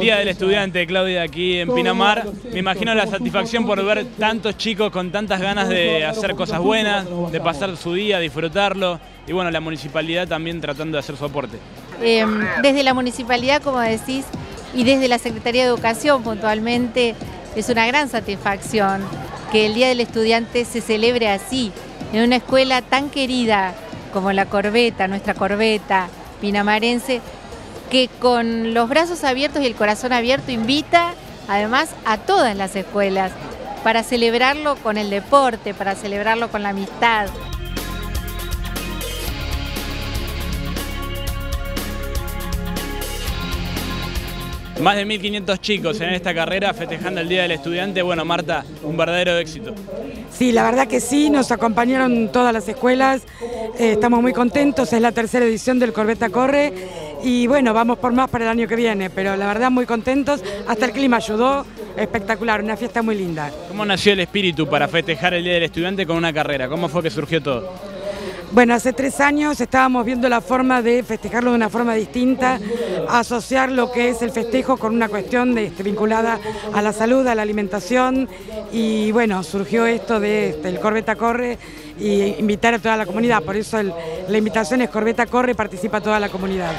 Día del Estudiante, Claudia, aquí en Pinamar. Me imagino la satisfacción por ver tantos chicos con tantas ganas de hacer cosas buenas, de pasar su día, disfrutarlo. Y bueno, la municipalidad también tratando de hacer su aporte. Desde la municipalidad, como decís, y desde la Secretaría de Educación puntualmente, es una gran satisfacción que el Día del Estudiante se celebre así, en una escuela tan querida como la Corbeta, nuestra Corbeta pinamarense, que con los brazos abiertos y el corazón abierto invita además a todas las escuelas para celebrarlo con el deporte, para celebrarlo con la amistad. Más de 1.500 chicos en esta carrera festejando el Día del Estudiante. Bueno, Marta, un verdadero éxito. Sí, la verdad que sí, nos acompañaron todas las escuelas, estamos muy contentos, es la tercera edición del Corbeta Corre y bueno, vamos por más para el año que viene, pero la verdad muy contentos, hasta el clima ayudó, espectacular, una fiesta muy linda. ¿Cómo nació el espíritu para festejar el Día del Estudiante con una carrera? ¿Cómo fue que surgió todo? Bueno, hace 3 años estábamos viendo la forma de festejarlo de una forma distinta, asociar lo que es el festejo con una cuestión de, vinculada a la salud, a la alimentación, y bueno, surgió esto de el Corbeta Corre y invitar a toda la comunidad, por eso la invitación es Corbeta Corre, participa toda la comunidad.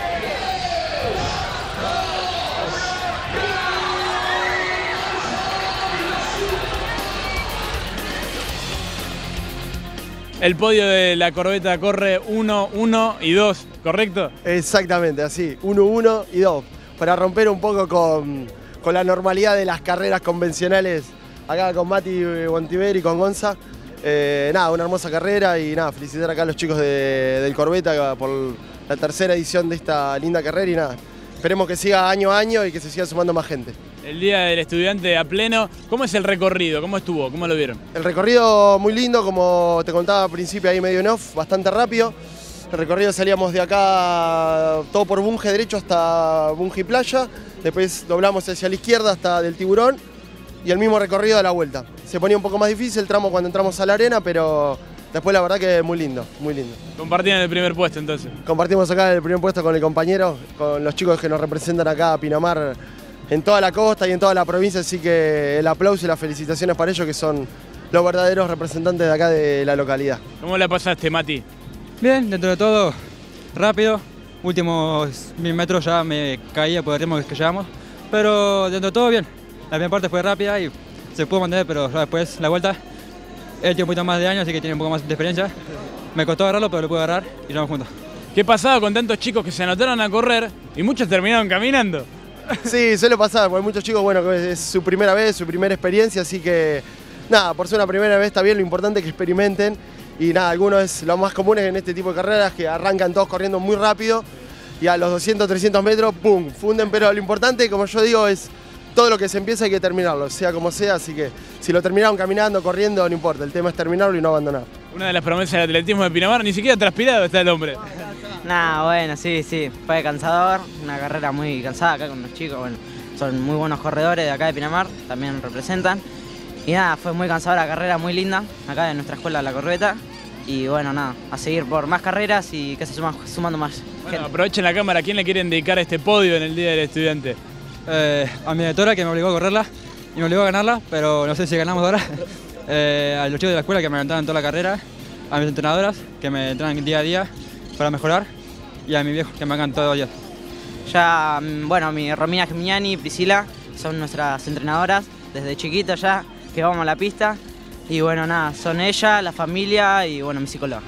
El podio de la Corbeta Corre 1, 1 y 2, ¿correcto? Exactamente, así, 1, 1 y 2. Para romper un poco con la normalidad de las carreras convencionales, acá con Mati Guantiver y con Gonza. Nada, una hermosa carrera y nada, felicitar acá a los chicos del Corbeta por la tercera edición de esta linda carrera y nada, esperemos que siga año a año y que se siga sumando más gente. El Día del Estudiante a pleno, ¿cómo es el recorrido? ¿Cómo estuvo? ¿Cómo lo vieron? El recorrido muy lindo, como te contaba al principio ahí medio en off, bastante rápido. El recorrido salíamos de acá todo por Bunge Derecho hasta Bunge Playa, después doblamos hacia la izquierda hasta del Tiburón y el mismo recorrido a la vuelta. Se ponía un poco más difícil el tramo cuando entramos a la arena, pero después la verdad que muy lindo, muy lindo. ¿Compartían el primer puesto entonces? Compartimos acá el primer puesto con el compañero, con los chicos que nos representan acá a Pinamar, en toda la costa y en toda la provincia, así que el aplauso y las felicitaciones para ellos que son los verdaderos representantes de acá de la localidad. ¿Cómo la pasaste, Mati? Bien, dentro de todo, rápido, últimos 1000 metros ya me caía por el ritmo que llevamos, pero dentro de todo bien, la primera parte fue rápida y se pudo mantener, pero después la vuelta, él tiene un poquito más de años, así que tiene un poco más de experiencia, me costó agarrarlo, pero lo pude agarrar y vamos juntos. ¿Qué pasaba con tantos chicos que se anotaron a correr y muchos terminaron caminando? Sí, suele pasar, porque muchos chicos, bueno, es su primera vez, su primera experiencia, así que nada, por ser una primera vez está bien, lo importante es que experimenten y nada, algunos es lo más común en este tipo de carreras que arrancan todos corriendo muy rápido y a los 200, 300 metros, ¡pum!, funden, pero lo importante, como yo digo, es todo lo que se empieza hay que terminarlo, sea como sea, así que si lo terminaron caminando, corriendo, no importa, el tema es terminarlo y no abandonar. Una de las promesas del atletismo de Pinamar, ni siquiera transpirado está el hombre. Nada, bueno, sí, fue cansador, una carrera muy cansada acá con los chicos, bueno, son muy buenos corredores de acá de Pinamar, también representan. Y nada, fue muy cansadora la carrera, muy linda, acá de nuestra escuela La Corbeta. Y bueno, nada, a seguir por más carreras y que se sumando más gente. Bueno, aprovechen la cámara, ¿a quién le quieren dedicar este podio en el Día del Estudiante? A mi editora que me obligó a correrla y me obligó a ganarla, pero no sé si ganamos ahora. A los chicos de la escuela que me levantaron toda la carrera, a mis entrenadoras que me entrenan día a día para mejorar y a mi viejo que me hagan todo ellos. Ya, bueno, mi Romina Jimmyani y Priscila son nuestras entrenadoras desde chiquitos ya, que vamos a la pista y bueno, nada, son ella, la familia y bueno, mi psicóloga.